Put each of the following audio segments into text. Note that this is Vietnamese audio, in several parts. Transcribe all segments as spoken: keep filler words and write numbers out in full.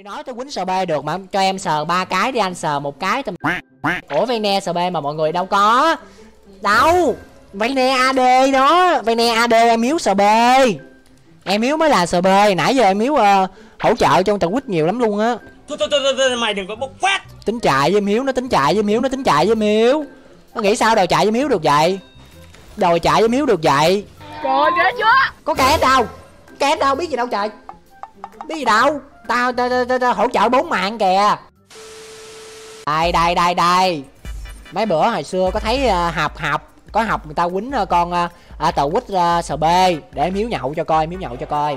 Tôi nói tôi quýnh sờ bê được mà cho em sờ ba cái đi, anh sờ một cái tầm của Vayner sờ bê mà mọi người đâu có đâu. Vayner a đê đó, Vayner a đê em yếu sờ bê, em yếu mới là sờ bê. Nãy giờ em yếu uh, hỗ trợ trong trận quýt nhiều lắm luôn á. Mày đừng có bốc phát. Tính chạy với em Hiếu, nó tính chạy với em Hiếu, nó tính chạy với em Hiếu. Nó nghĩ sao đòi chạy với em Hiếu được vậy, đòi chạy với em Hiếu được vậy. Trời ghê chưa, có kẻ đâu, kẻ đâu biết gì đâu trời, biết gì đâu. Tao ta, ta, ta, ta, hỗ trợ bốn mạng kìa. Đây đây đây đây. Mấy bữa hồi xưa có thấy uh, học học có học người ta quýnh uh, con uh, uh, tàu quýt uh, sờ bê để em Hiếu nhậu cho coi, em Hiếu nhậu cho coi.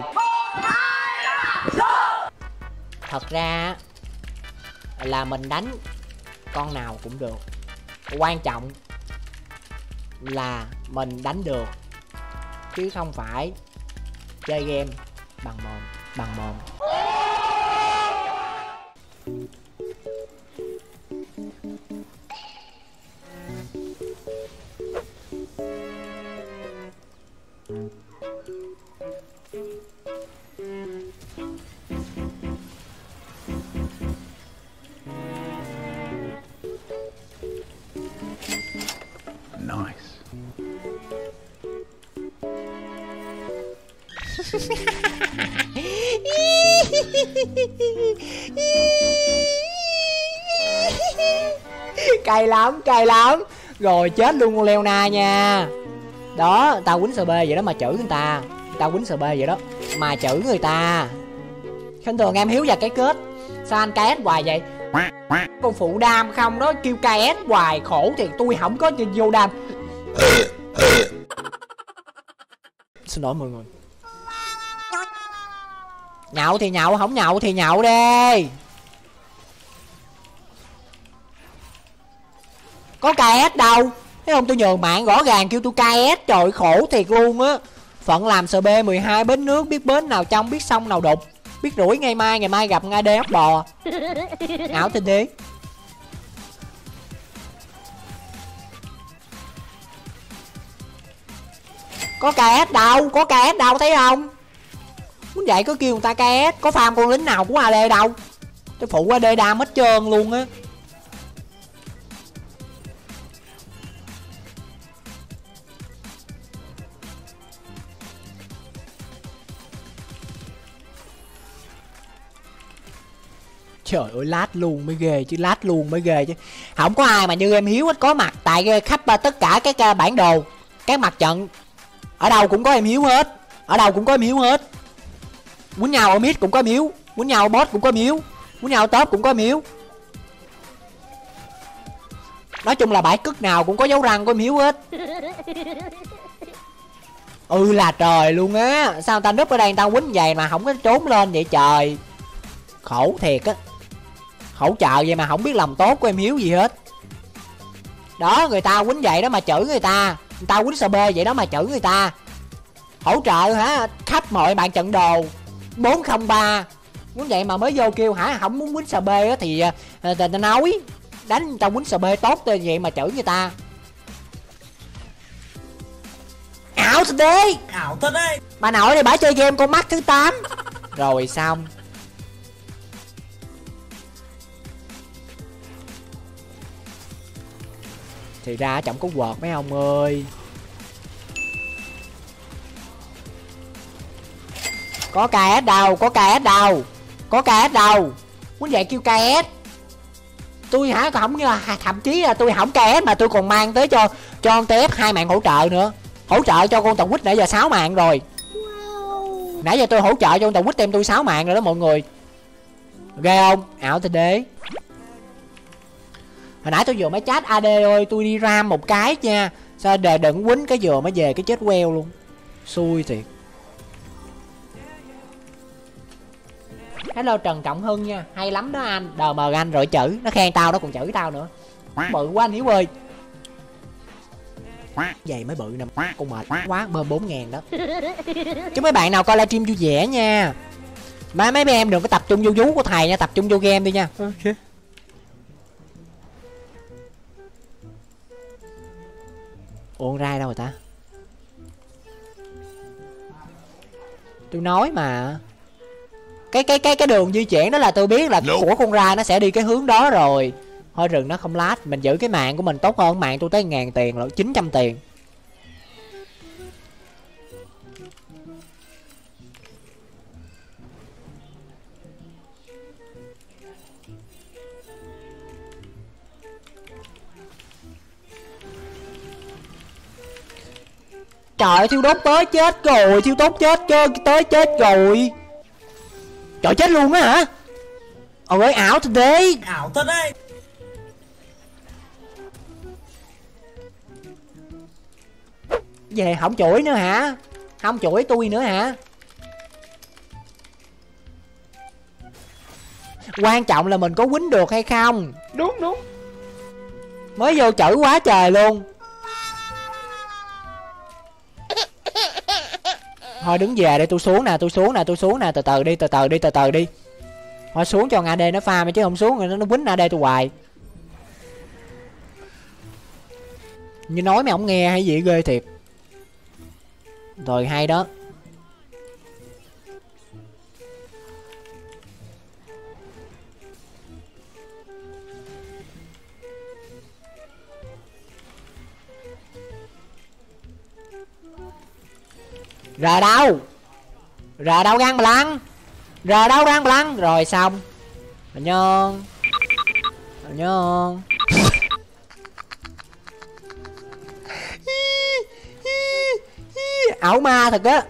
Thật ra là mình đánh con nào cũng được, quan trọng là mình đánh được chứ không phải chơi game bằng mồm bằng mồm. Cay lắm, cay lắm. Rồi chết luôn con Leona nha. Đó, tao quýnh sờ bê vậy đó mà chửi người ta. Tao quýnh sờ bê vậy đó mà chửi người ta. Khinh thường em Hiếu và cái kết. Sao anh ca ét hoài vậy? Con phụ đam không đó, kêu ca ét hoài khổ thiệt, tôi không có vô đam. Xin lỗi mọi người. Nhậu thì nhậu, không nhậu thì nhậu đi. Có ca ét đâu, thấy không, tôi nhường mạng rõ ràng kêu tôi ca ét, trời khổ thiệt luôn á. Phận làm sờ bê mười hai bến nước, biết bến nào trong, biết sông nào đục, biết rủi ngày mai, ngày mai gặp ngay đê ốc bò. Nhậu thì đi. Có ca ét đâu, có ca ét đâu, thấy không? Muốn vậy có kêu người ta ca ét. Có farm con lính nào của a đê đâu, tôi phụ a đê đam hết trơn luôn á. Trời ơi, lát luôn mới ghê chứ, lát luôn mới ghê chứ. Không có ai mà như em Hiếu hết, có mặt tại khắp tất cả các bản đồ, các mặt trận. Ở đâu cũng có em Hiếu hết, ở đâu cũng có em Hiếu hết. Quýnh nhau ở mid cũng có em Hiếu, quýnh nhau ở boss cũng có em Hiếu, quýnh nhau ở top cũng có em Hiếu. Nói chung là bãi cứt nào cũng có dấu răng của em Hiếu hết. Ừ là trời luôn á. Sao người ta núp ở đây người ta quýnh vậy mà không có trốn lên vậy trời. Khổ thiệt á. Hỗ trợ vậy mà không biết lòng tốt của em Hiếu gì hết. Đó, người ta quýnh vậy đó mà chửi người ta. Người ta quýnh sờ bê vậy đó mà chửi người ta. Hỗ trợ hả, khắp mọi bạn trận đồ bốn không ba. Muốn vậy mà mới vô kêu hả, không muốn quýnh sờ bê á thì ta nói. Đánh người ta quýnh sờ bê tốt tên vậy mà chửi người ta. Ảo thật đi, ảo thật đi. Bà nội này bả chơi game con mắt thứ tám. Rồi xong. Thì ra trọng có quật mấy ông ơi. Có ca ét đâu, có ca ét đâu, có ca ét đâu. Muốn vậy kêu ca ét. Tôi hả không, như là thậm chí là tôi không ca ét mà tôi còn mang tới cho cho con tê ép hai mạng hỗ trợ nữa. Hỗ trợ cho con tàu quýt nãy giờ sáu mạng rồi. Nãy giờ tôi hỗ trợ cho con tàu quýt em tôi sáu mạng rồi đó mọi người. Ghê không? Ảo thì đế. Hồi nãy tôi vừa mới chat a đê ơi, tôi đi ram một cái nha. Sao đời đừng quýnh cái vừa mới về cái chết queo luôn. Xui thiệt. Hello Trần Trọng Hưng nha, hay lắm đó anh, đờ mờ anh rồi chữ. Nó khen tao, nó còn chửi tao nữa. Bự quá anh Hiếu ơi. Vậy mới bự nè, con mệt quá, bơm bốn ngàn đó. Chúc mấy bạn nào coi livestream vui vẻ nha. Mấy mấy em đừng có tập trung vô vú của thầy nha, tập trung vô game đi nha. Ok. Uống rai đâu rồi ta? Tôi nói mà. cái cái cái cái đường di chuyển đó là tôi biết là của con ra nó sẽ đi cái hướng đó rồi. Thôi rừng nó không lát, mình giữ cái mạng của mình tốt hơn. Mạng tôi tới ngàn tiền rồi, chín trăm tiền. Trời ơi, thiêu đốt tới chết rồi, thiêu đốt chết chơi tới chết rồi. Trời chết luôn á hả? Ôi ảo thật đấy, ảo thật đấy. Về không chửi nữa hả? Không chửi tôi nữa hả? Quan trọng là mình có quýnh được hay không? Đúng đúng. Mới vô chửi quá trời luôn. Thôi đứng về để tôi xuống nè, tôi xuống nè, tôi xuống nè, từ từ đi, từ từ đi, từ từ đi. Thôi xuống cho a đê nó pha mà, chứ không xuống nó nó quýnh a đê tôi hoài. Như nói mày không nghe hay gì ghê thiệt. Rồi hay đó. Rờ đâu? Rờ đâu gan Blanc? Rờ đâu gan Blanc? Rồi xong. Nhơn. Nhơn. Ảo ma thật á.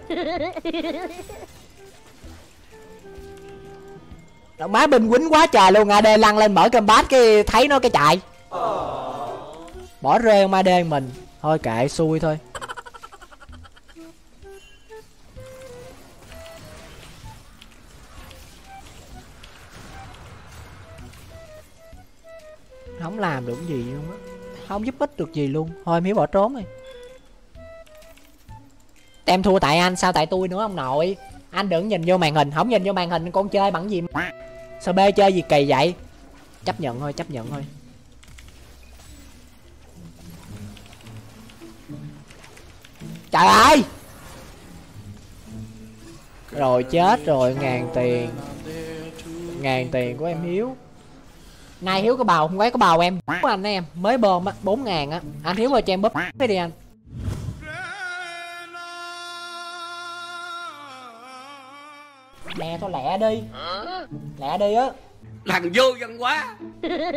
Má binh quýnh quá trời luôn, a đê lăn lên mở combat cái thấy nó cái chạy. Bỏ rê ông a đê mình. Thôi kệ xui thôi. Không làm được gì luôn á, không giúp ích được gì luôn. Thôi miếng bỏ trốn đi. Em thua tại anh sao tại tôi nữa ông nội? Anh đừng nhìn vô màn hình, không nhìn vô màn hình con chơi bằng gì mà. Sao bê chơi gì kỳ vậy? Chấp nhận thôi, chấp nhận thôi. Trời ơi. Rồi chết rồi, ngàn tiền. Ngàn tiền của em Hiếu. Nay Hiếu có bầu, không có bầu em của anh em. Mới bơm á, bốn ngàn á. Anh Hiếu ơi cho em bóp cái đi anh. Nè thôi lẹ đi. Lẹ đi á. Thằng vô dân quá.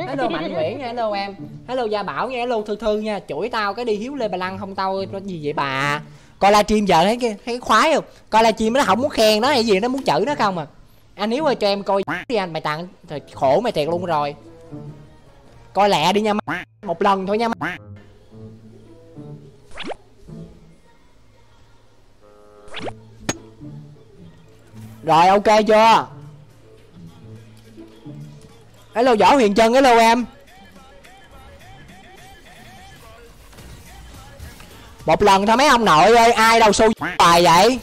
Hello Mạnh Nguyễn nha, hello em. Hello Gia Bảo nha, hello Thư Thư nha. Chửi tao cái đi Hiếu Leblanc không tao gì vậy bà. Coi livestream giờ thấy cái thấy khoái không? Coi livestream nó không muốn khen nó hay gì, nó muốn chửi nó không à. Anh Hiếu ơi cho em coi đi anh, mày tặng trời khổ mày thiệt luôn rồi. Coi lẹ đi nha, một lần thôi nha. Rồi ok chưa? Hello Võ Huyền Trân, hello em. Một lần thôi mấy ông nội ơi, ai đâu xui bài vậy?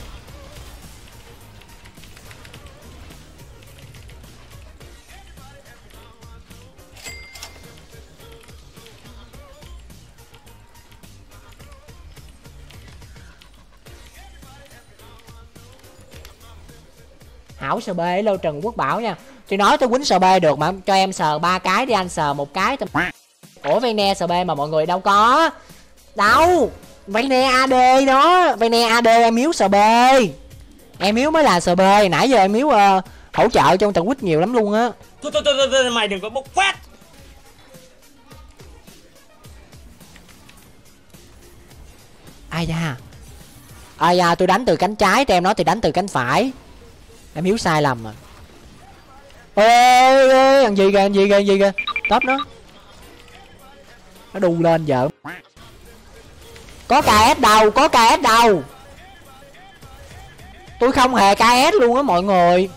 Hảo sờ bê lâu Trần Quốc Bảo nha. Tôi nói tôi quýnh sờ bê được mà, cho em sờ ba cái đi anh, sờ một cái tôi... Ủa Vayner sờ bê mà mọi người đâu có. Đâu Vayner a đê đó, Vayner a đê em Hiếu sờ bê. Em Hiếu mới là sờ bê. Nãy giờ em Hiếu uh, hỗ trợ cho Trần Quýt nhiều lắm luôn á. Thôi thôi thôi mày đừng có bốc phát. Ai da. Ai da tôi đánh từ cánh trái, cho em nói thì đánh từ cánh phải. Em Hiếu sai lầm à. Ê ê thằng gì kìa, thằng gì kìa, thằng gì kìa. Top nó. Nó đu lên vợ. Có ca ét đâu, có ca ét đâu. Tôi không hề ca ét luôn á mọi người.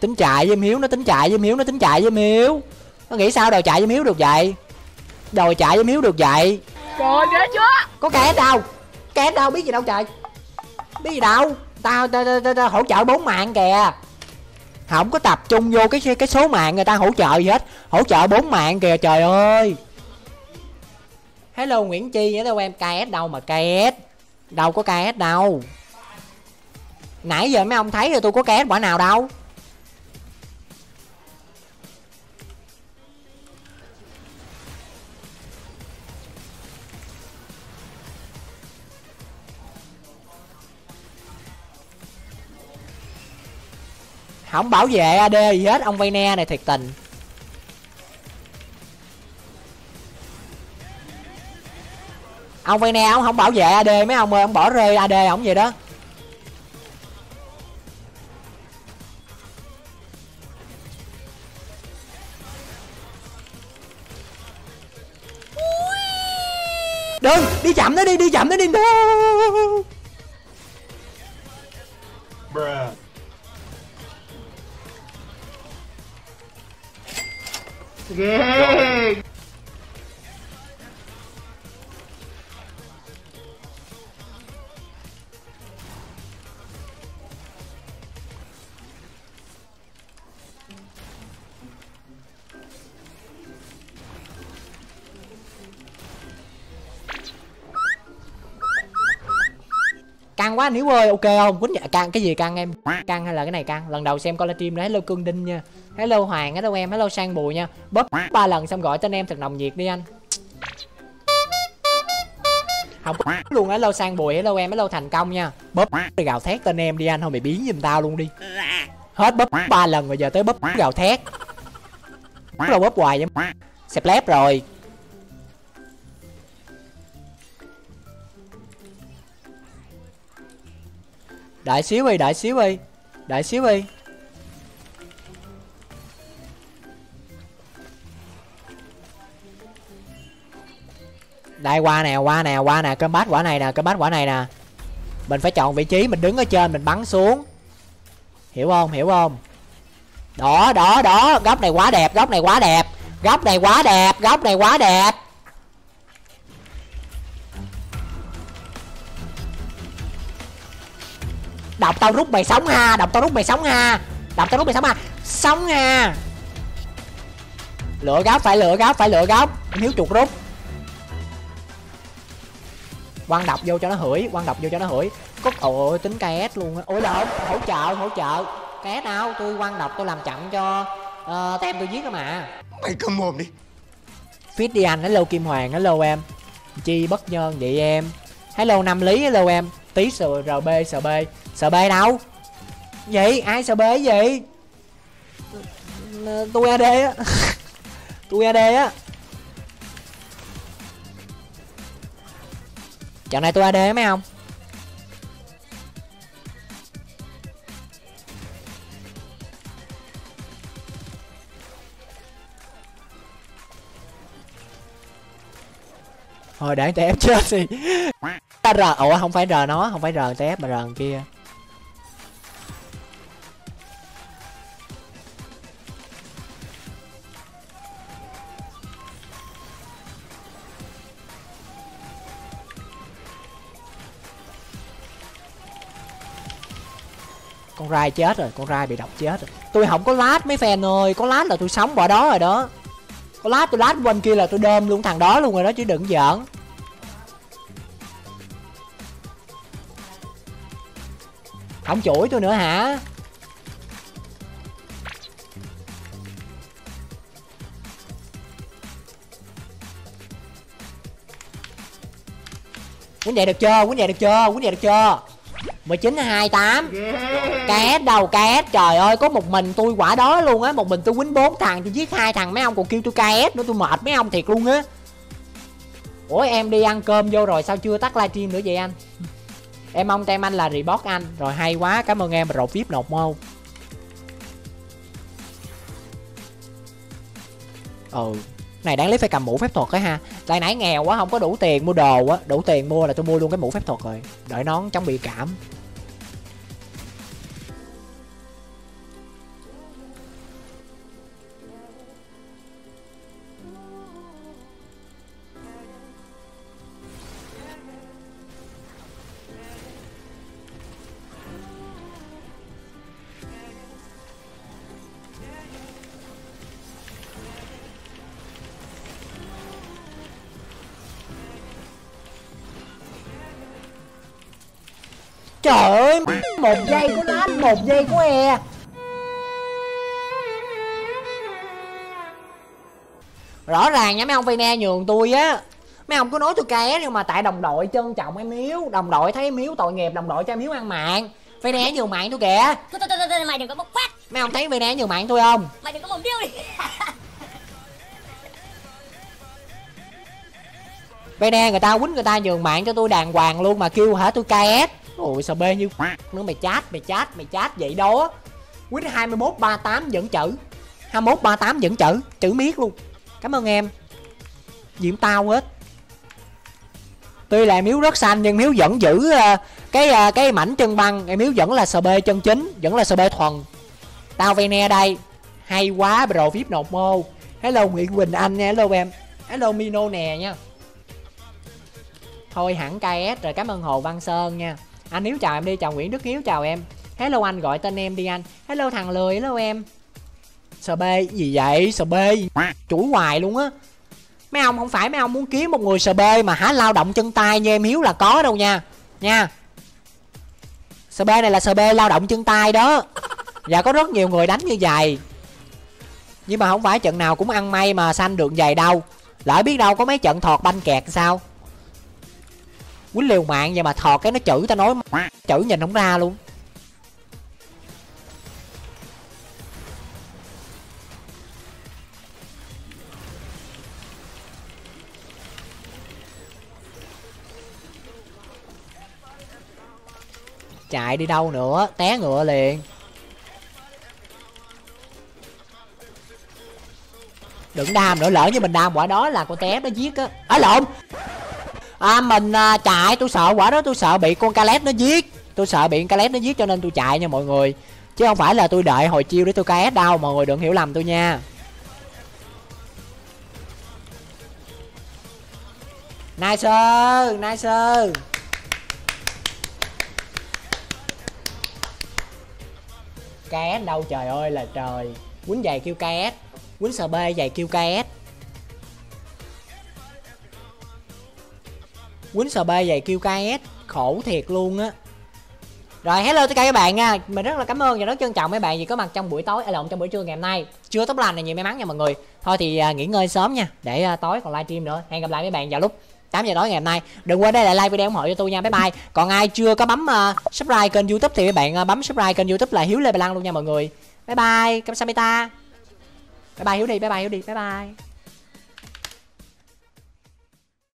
Tính chạy với em Hiếu, nó tính chạy với em Hiếu, nó tính chạy với em Hiếu. Nó nghĩ sao đòi chạy với Miếu được vậy? Đòi chạy với Miếu được vậy? Trời ghê chưa? Có kẻ đâu? Kẻ đâu biết gì đâu trời. Biết gì đâu? Tao ta, ta, ta, ta hỗ trợ bốn mạng kìa. không có tập trung vô cái cái số mạng người ta hỗ trợ gì hết, hỗ trợ bốn mạng kìa, trời ơi. Hello Nguyễn Chi nữa đâu em, ca ét đâu mà ca ét, đâu có ca ét đâu. Nãy giờ mấy ông thấy rồi, tôi có ca ét quả nào đâu. Không bảo vệ a đê gì hết, ông Vayner này thiệt tình. Ông Vayner ông không bảo vệ a đê mấy ông ơi, ông bỏ rơi a đê ổng vậy đó. Đừng, đi chậm nó đi, đi chậm nó đi. Bruh. Yeah. Căng quá anh Hiếu ơi, ok không? Quýnh dạ căng cái gì căng em? Căng hay là cái này căng? Lần đầu xem coi livestream đấy. Hello Cương Đinh nha. Hello Hoàng, hello em, hello Sang Bùi nha. Bóp ba lần xong gọi tên em thật nồng nhiệt đi anh. Không có luôn. Hello Sang Bùi, hello em, hello thành công nha. Bóp rồi gào thét tên em đi anh, thôi mày biến giùm tao luôn đi. Hết bóp ba lần rồi, giờ tới bóp gào thét. Rồi bóp hoài vậy. Xẹp lép rồi. Đợi xíu đi, đợi xíu đi. Đợi xíu đi. Đây qua nè, qua nè, qua nè, combat quả này nè, combat quả này nè. Mình phải chọn vị trí, mình đứng ở trên mình bắn xuống. Hiểu không? Hiểu không? Đó, đó, đó, góc này quá đẹp, góc này quá đẹp. Góc này quá đẹp, góc này quá đẹp. Đọc tao rút mày sống ha, đọc tao rút mày sống ha, đọc tao rút mày sống ha, sống ha. Lựa góc, phải lựa góc, phải lựa góc. Hiếu chuột rút. Quang đọc vô cho nó hửi, quang đọc vô cho nó hửi. Có ôi tính ca ét luôn á. Ôi lộn, hỗ trợ, hỗ trợ. ca ét nào, tôi quang đọc tôi làm chặn cho uh, tem tôi giết đó mà. Mày câm mồm đi. Fit đi anh, hello Kim Hoàng, hello em. Chi bất nhân vậy em. Hello Nam Lý, hello em. Tí sờ rờ bê sờ B. Sờ B đâu? Vậy ai sờ B gì? Tôi a đê á. Tôi a đê á. Trận này tôi a đê á mấy ông. Thôi để tép chết đi. R, ủa không phải R nó, không phải R tép mà R kia. Con Rai chết rồi, con Rai bị độc chết rồi. Tôi không có lát mấy fan ơi, có lát là tôi sống bỏ đó rồi đó. Có lát tôi lát bên kia là tôi đơm luôn thằng đó luôn rồi đó chứ đừng giỡn. Không chửi tôi nữa hả? Quýnh vậy được chưa? Quýnh vậy được chưa? Quýnh vậy được chưa? mười chín hai tám. ca ét đâu? ca ét trời ơi, có một mình tôi quả đó luôn á, một mình tôi quýnh bốn thằng, tôi giết hai thằng mấy ông còn kêu tôi ca ét nữa, tôi mệt mấy ông thiệt luôn á. Ủa em đi ăn cơm vô rồi sao chưa tắt livestream nữa vậy anh? Em mong tem anh là report anh. Rồi hay quá, cảm ơn em mà rột vip nộp mô. Ừ, này đáng lý phải cầm mũ phép thuật ấy ha. Tại nãy nghèo quá không có đủ tiền mua đồ á. Đủ tiền mua là tôi mua luôn cái mũ phép thuật rồi. Đợi nón chống bị cảm. Trời ơi, một giây của nó, một giây của e. Rõ ràng nha mấy ông Vayner nhường tôi á. Mấy ông cứ nói tôi ké nhưng mà tại đồng đội trân trọng em hiếu, đồng đội thấy em hiếu tội nghiệp, đồng đội cho em hiếu ăn mạng. Vayner nhường mạng tôi kìa. Thôi thôi thôi, mày đừng có bốc quát. Mấy ông thấy Vayner nhường mạng tôi không? Mày đừng có mồm điêu đi. Vayner người ta quýnh người ta nhường mạng cho tôi đàng hoàng luôn mà kêu hả tôi ca ét. Ôi sao bê như nữa, mày chat, mày chat, mày chat vậy đó. Quýnh hai mốt ba tám vẫn chữ. hai mốt ba tám vẫn chữ, chữ miết luôn. Cảm ơn em. Diệm tao hết. Tuy là em hiếu rất xanh nhưng em hiếu vẫn giữ uh, cái uh, cái mảnh chân băng, em hiếu vẫn là ét bê chân chính, vẫn là ét bê thuần. Tao Vayner đây. Hay quá bro vê i pê nộp mô. Hello Nguyễn Quỳnh Anh nha, hello em. Hello Mino nè nha. Thôi hẳn ca ét rồi, cảm ơn Hồ Văn Sơn nha. Anh Hiếu chào em đi, chào Nguyễn Đức Hiếu chào em. Hello anh gọi tên em đi anh. Hello thằng lười, hello em. ét bê gì vậy? ét bê chửi hoài luôn á. Mấy ông không phải mấy ông muốn kiếm một người ét bê mà hả lao động chân tay như em Hiếu là có đâu nha. Nha. ét bê này là ét bê lao động chân tay đó. Dạ có rất nhiều người đánh như vậy. Nhưng mà không phải trận nào cũng ăn may mà xanh được giày đâu. Lỡ biết đâu có mấy trận thọt banh kẹt sao? Quýnh liều mạng vậy mà thọt cái nó chữ, ta nói chữ nhìn không ra luôn. Chạy đi đâu nữa, té ngựa liền. Đừng đam nữa, lỡ như mình đam quả đó là con té nó giết á. Ở lộn. À mình à, chạy, tôi sợ quả đó, tôi sợ bị con Caleb nó giết. Tôi sợ bị con Caleb nó giết cho nên tôi chạy nha mọi người. Chứ không phải là tôi đợi hồi chiêu để tôi ca ét đâu, mọi người đừng hiểu lầm tôi nha. Nice, nice. ca ét đâu trời ơi là trời. Quýnh giày kêu ca ét, quýnh sờ bê giày kêu ca ét. Quýnh ét bê vậy kêu ca ét khổ thiệt luôn á. Rồi hello tất cả các bạn nha. Mình rất là cảm ơn và rất trân trọng mấy bạn vì có mặt trong buổi tối, lộn trong buổi trưa ngày hôm nay. Chưa tốt lành này nhiều may mắn nha mọi người. Thôi thì à, nghỉ ngơi sớm nha, để à, tối còn livestream nữa. Hẹn gặp lại mấy bạn vào lúc tám giờ tối ngày hôm nay. Đừng quên để lại like video ủng hộ cho tôi nha. Bye bye. Còn ai chưa có bấm uh, subscribe kênh YouTube thì mấy bạn uh, bấm subscribe kênh YouTube là Hiếu Leblanc luôn nha mọi người. Bye bye. Cảm ơn Samita. Bye bye Hiếu đi, bye bye Hiếu đi. Bye bye.